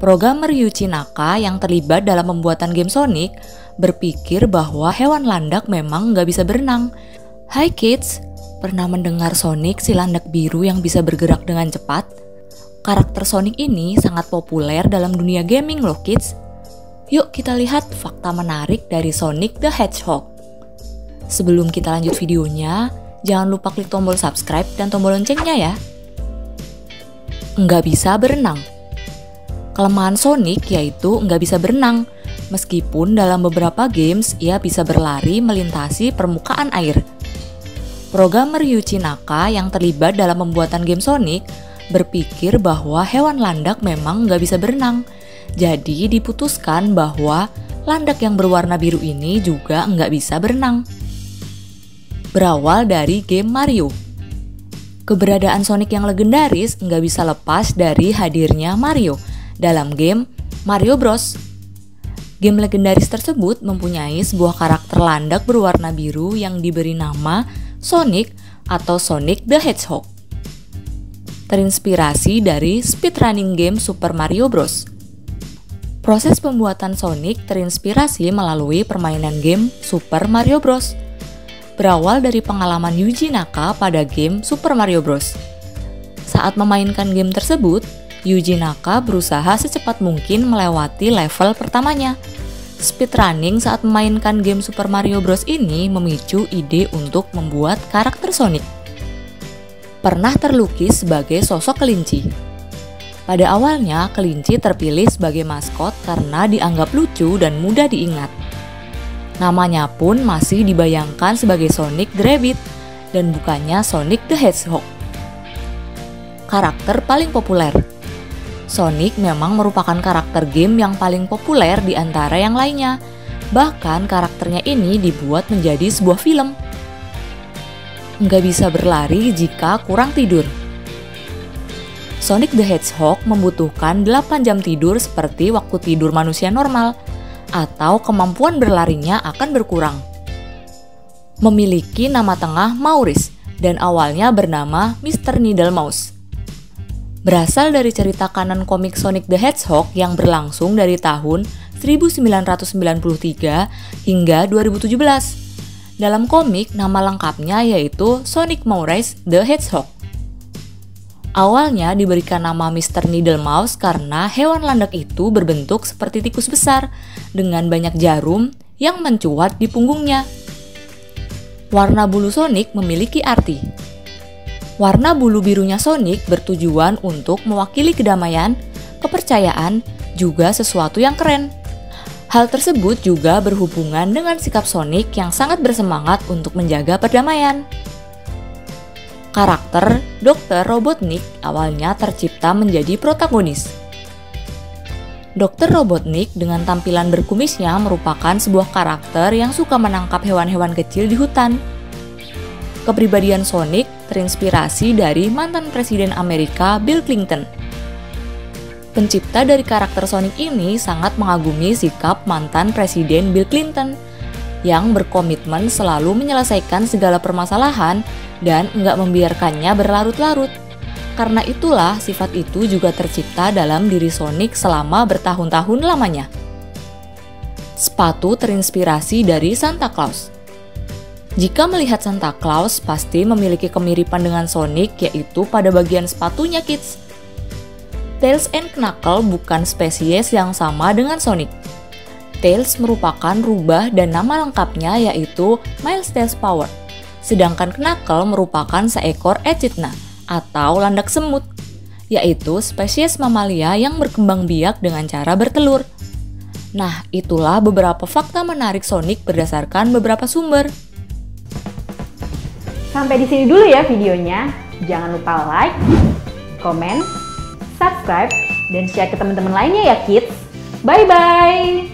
Programmer Yuji Naka yang terlibat dalam pembuatan game Sonic berpikir bahwa hewan landak memang nggak bisa berenang. Hai kids, pernah mendengar Sonic si landak biru yang bisa bergerak dengan cepat? Karakter Sonic ini sangat populer dalam dunia gaming loh kids. Yuk kita lihat fakta menarik dari Sonic the Hedgehog. Sebelum kita lanjut videonya, jangan lupa klik tombol subscribe dan tombol loncengnya ya. Nggak bisa berenang. Kelemahan Sonic yaitu nggak bisa berenang, meskipun dalam beberapa games ia bisa berlari melintasi permukaan air. Programmer Yuji Naka yang terlibat dalam pembuatan game Sonic berpikir bahwa hewan landak memang nggak bisa berenang, jadi diputuskan bahwa landak yang berwarna biru ini juga nggak bisa berenang. Berawal dari game Mario. Keberadaan Sonic yang legendaris nggak bisa lepas dari hadirnya Mario dalam game Mario Bros. Game legendaris tersebut mempunyai sebuah karakter landak berwarna biru yang diberi nama Sonic atau Sonic the Hedgehog. Terinspirasi dari speedrunning game Super Mario Bros. Proses pembuatan Sonic terinspirasi melalui permainan game Super Mario Bros. Berawal dari pengalaman Yuji Naka pada game Super Mario Bros. Saat memainkan game tersebut, Yuji Naka berusaha secepat mungkin melewati level pertamanya. Speedrunning saat memainkan game Super Mario Bros. Ini memicu ide untuk membuat karakter Sonic. Pernah terlukis sebagai sosok kelinci. Pada awalnya, kelinci terpilih sebagai maskot karena dianggap lucu dan mudah diingat. Namanya pun masih dibayangkan sebagai Sonic the Rabbit dan bukannya Sonic the Hedgehog. Karakter paling populer. Sonic memang merupakan karakter game yang paling populer di antara yang lainnya. Bahkan karakternya ini dibuat menjadi sebuah film. Nggak bisa berlari jika kurang tidur. Sonic the Hedgehog membutuhkan 8 jam tidur seperti waktu tidur manusia normal, atau kemampuan berlarinya akan berkurang. Memiliki nama tengah Maurice dan awalnya bernama Mr. Needle Mouse. Berasal dari cerita kanon komik Sonic the Hedgehog yang berlangsung dari tahun 1993 hingga 2017. Dalam komik, nama lengkapnya yaitu Sonic Maurice the Hedgehog. Awalnya diberikan nama Mr. Needle Mouse karena hewan landak itu berbentuk seperti tikus besar dengan banyak jarum yang mencuat di punggungnya. Warna bulu Sonic memiliki arti. Warna bulu birunya Sonic bertujuan untuk mewakili kedamaian, kepercayaan, juga sesuatu yang keren. Hal tersebut juga berhubungan dengan sikap Sonic yang sangat bersemangat untuk menjaga perdamaian. Karakter Dr. Robotnik awalnya tercipta menjadi protagonis. Dr. Robotnik dengan tampilan berkumisnya merupakan sebuah karakter yang suka menangkap hewan-hewan kecil di hutan. Kepribadian Sonic terinspirasi dari mantan Presiden Amerika Bill Clinton. Pencipta dari karakter Sonic ini sangat mengagumi sikap mantan Presiden Bill Clinton yang berkomitmen selalu menyelesaikan segala permasalahan dan nggak membiarkannya berlarut-larut. Karena itulah sifat itu juga tercipta dalam diri Sonic selama bertahun-tahun lamanya. Sepatu terinspirasi dari Santa Claus. Jika melihat Santa Claus pasti memiliki kemiripan dengan Sonic yaitu pada bagian sepatunya kids. Tails and Knuckles bukan spesies yang sama dengan Sonic. Tails merupakan rubah dan nama lengkapnya yaitu Miles Tails Prower. Sedangkan Knuckles merupakan seekor Echidna atau landak semut, yaitu spesies mamalia yang berkembang biak dengan cara bertelur. Nah, itulah beberapa fakta menarik Sonic berdasarkan beberapa sumber. Sampai di sini dulu ya videonya. Jangan lupa like, comment, subscribe, dan share ke teman-teman lainnya ya kids. Bye-bye!